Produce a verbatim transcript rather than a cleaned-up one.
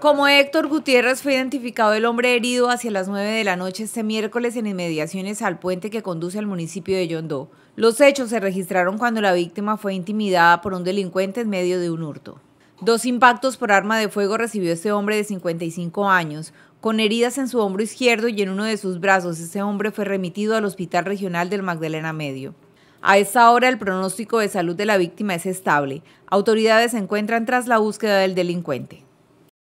Como Héctor Gutiérrez fue identificado el hombre herido hacia las nueve de la noche este miércoles en inmediaciones al puente que conduce al municipio de Yondó. Los hechos se registraron cuando la víctima fue intimidada por un delincuente en medio de un hurto. Dos impactos por arma de fuego recibió este hombre de cincuenta y cinco años, con heridas en su hombro izquierdo y en uno de sus brazos. Este hombre fue remitido al Hospital Regional del Magdalena Medio. A esta hora el pronóstico de salud de la víctima es estable. Autoridades se encuentran tras la búsqueda del delincuente.